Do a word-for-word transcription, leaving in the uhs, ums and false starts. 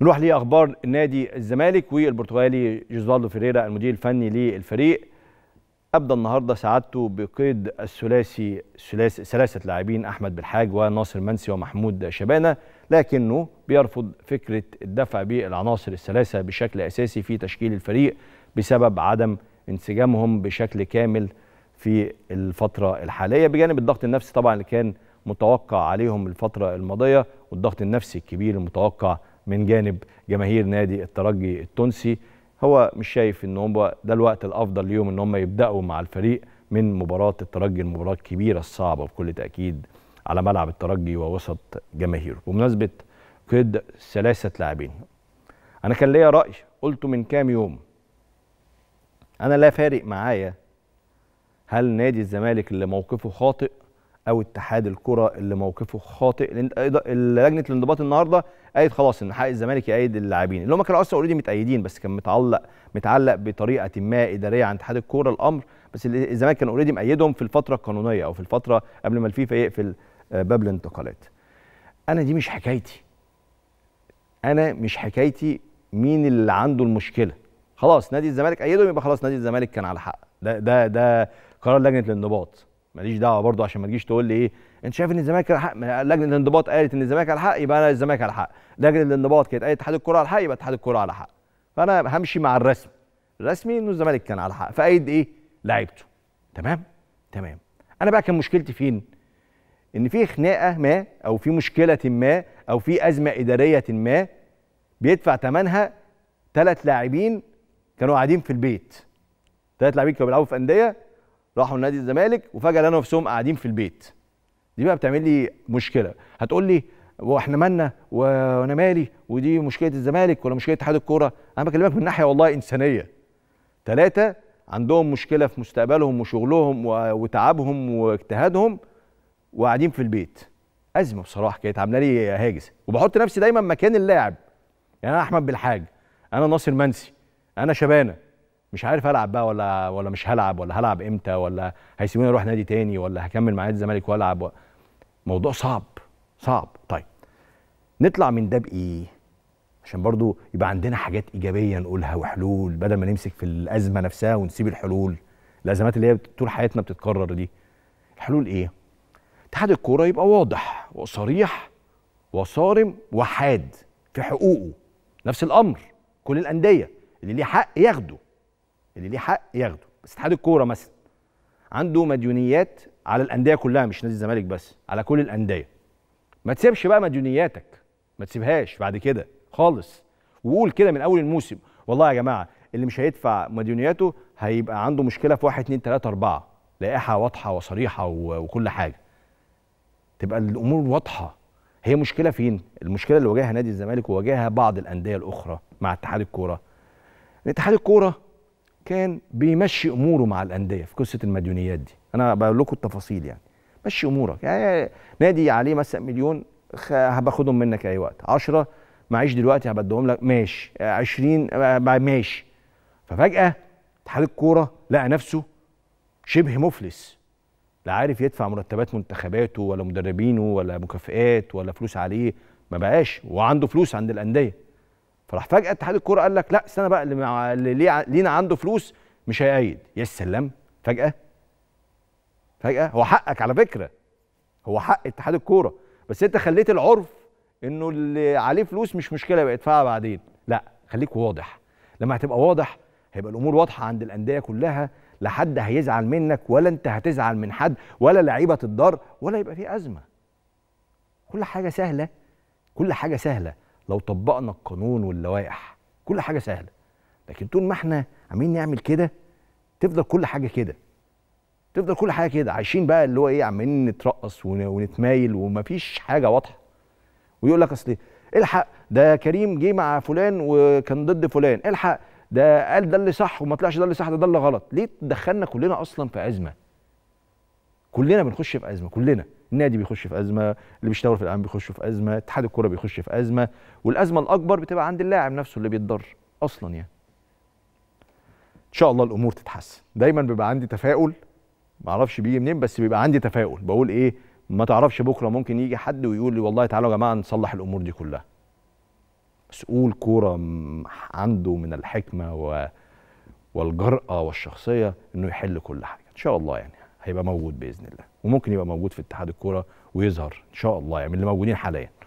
نروح لأخبار نادي الزمالك والبرتغالي جوزوالدو فيريرا المدير الفني للفريق أبدى النهارده سعادته بقيد الثلاثي ثلاثة لاعبين أحمد بالحاج وناصر منسي ومحمود شبانة، لكنه بيرفض فكرة الدفع بالعناصر الثلاثة بشكل أساسي في تشكيل الفريق بسبب عدم انسجامهم بشكل كامل في الفترة الحالية، بجانب الضغط النفسي طبعا اللي كان متوقع عليهم الفترة الماضية والضغط النفسي الكبير المتوقع من جانب جماهير نادي الترجي التونسي. هو مش شايف ان هم ده الوقت الافضل ليهم ان هم يبداوا مع الفريق من مباراه الترجي، المباراه الكبيره الصعبه بكل تاكيد على ملعب الترجي ووسط جماهيره. بمناسبه قيد ثلاثه لاعبين، انا كان ليا راي قلته من كام يوم، انا لا فارق معايا هل نادي الزمالك اللي موقفه خاطئ او اتحاد الكره اللي موقفه خاطئ. لجنه الانضباط النهارده قالت خلاص ان حق الزمالك يقيد اللاعبين اللي هم كانوا اصلا اوريدي متأيدين، بس كان متعلق متعلق بطريقه ما اداريه عند اتحاد الكوره الامر، بس الزمالك كان اوريدي مقيدهم في الفتره القانونيه او في الفتره قبل ما الفيفا يقفل باب الانتقالات. انا دي مش حكايتي، انا مش حكايتي مين اللي عنده المشكله. خلاص نادي الزمالك قيدهم، يبقى خلاص نادي الزمالك كان على حق. ده ده ده قرار لجنه الانضباط، ماليش دعوه برضه، عشان ما تجيش تقول لي ايه انت شايف ان الزمالك على حق، لجنه الانضباط قالت ان الزمالك على حق يبقى انا الزمالك على حق، لجنه الانضباط كانت قالت اتحاد الكره على حق يبقى اتحاد الكره على حق. فانا همشي مع الرسم، الرسمي انه الزمالك كان على حق فايد ايه لعيبته. تمام تمام انا بقى كان مشكلتي فين؟ ان في خناقه ما او في مشكله ما او في ازمه اداريه ما بيدفع ثمنها ثلاث لاعبين كانوا قاعدين في البيت، ثلاث لاعبين كانوا بيلعبوا في انديه راحوا نادي الزمالك وفجأة لقوا نفسهم قاعدين في البيت. دي بقى بتعمل لي مشكلة. هتقول لي واحنا مالنا وانا مالي ودي مشكلة الزمالك ولا مشكلة اتحاد الكورة؟ انا بكلمك من ناحية والله انسانية. ثلاثة عندهم مشكلة في مستقبلهم وشغلهم وتعبهم واجتهادهم وقاعدين في البيت. أزمة بصراحة كانت عاملة لي هاجس، وبحط نفسي دايما مكان اللاعب. يعني انا احمد بالحاج، انا ناصر منسي، انا شبانة، مش عارف هلعب بقى ولا ولا مش هلعب ولا هلعب امتى ولا هيسيبوني اروح نادي تاني ولا هكمل مع نادي الزمالك والعب و... موضوع صعب صعب. طيب نطلع من ده بايه؟ عشان برضو يبقى عندنا حاجات ايجابيه نقولها وحلول بدل ما نمسك في الازمه نفسها ونسيب الحلول، الازمات اللي هي طول حياتنا بتتكرر دي. الحلول ايه؟ اتحاد الكوره يبقى واضح وصريح وصارم وحاد في حقوقه، نفس الامر كل الانديه اللي ليه حق ياخده اللي ليه حق ياخده. بس اتحاد الكوره مثلا عنده مديونيات على الانديه كلها، مش نادي الزمالك بس، على كل الانديه. ما تسيبش بقى مديونياتك، ما تسيبهاش بعد كده خالص، وقول كده من اول الموسم والله يا جماعه اللي مش هيدفع مديونياته هيبقى عنده مشكله في واحد اتنين تلاته اربعه، لائحه واضحه وصريحه وكل حاجه. تبقى الامور واضحه. هي مشكله فين؟ المشكله اللي واجهها نادي الزمالك وواجهها بعض الانديه الاخرى مع اتحاد الكوره، ان اتحاد الكوره كان بيمشي اموره مع الانديه في قصه المديونيات دي. انا بقول لكم التفاصيل، يعني مشي امورك، يعني نادي عليه مثلا مليون هباخدهم منك اي وقت، عشرة معيش دلوقتي هبديهم لك ماشي، عشرين ماشي. ففجاه اتحاد الكوره لقى نفسه شبه مفلس، لا عارف يدفع مرتبات منتخباته ولا مدربينه ولا مكافئات ولا فلوس عليه، ما بقاش وعنده فلوس عند الانديه. فراح فجأة اتحاد الكورة قال لك لا استنى بقى اللي, مع... اللي لي... لينا عنده فلوس مش هيقيد. يا سلام، فجأة فجأة هو حقك على فكرة، هو حق اتحاد الكورة، بس انت خليت العرف انه اللي عليه فلوس مش مشكلة يبقى يدفعها بعدين. لا، خليك واضح. لما هتبقى واضح هيبقى الامور واضحة عند الأندية كلها، لا حد هيزعل منك ولا انت هتزعل من حد ولا لعيبة تتضر ولا يبقى في أزمة. كل حاجة سهلة، كل حاجة سهلة لو طبقنا القانون واللوائح، كل حاجه سهله. لكن طول ما احنا عاملين نعمل كده تفضل كل حاجه كده، تفضل كل حاجه كده، عايشين بقى اللي هو ايه، عمالين نترقص ونتمايل ومفيش حاجه واضحه. ويقول لك اصل الحق ده كريم جه مع فلان وكان ضد فلان، الحق ده قال ده اللي صح وما طلعش ده اللي صح، ده ده اللي غلط. ليه تدخلنا كلنا اصلا في ازمه؟ كلنا بنخش في ازمه، كلنا، النادي بيخش في ازمه، اللي بيشتغل في الاعلام بيخشوا في ازمه، اتحاد الكوره بيخش في ازمه، والازمه الاكبر بتبقى عند اللاعب نفسه اللي بيتضرر اصلا. يعني ان شاء الله الامور تتحسن. دايما بيبقى عندي تفاؤل، ما اعرفش بيجي منين، بس بيبقى عندي تفاؤل. بقول ايه، ما تعرفش بكره ممكن يجي حد ويقول لي والله تعالوا يا جماعه نصلح الامور دي كلها. مسؤول كوره عنده من الحكمه و... والجرأه والشخصيه انه يحل كل حاجه ان شاء الله. يعني هيبقى موجود باذن الله، وممكن يبقى موجود في اتحاد الكوره ويظهر ان شاء الله، يعني من اللي موجودين حاليا.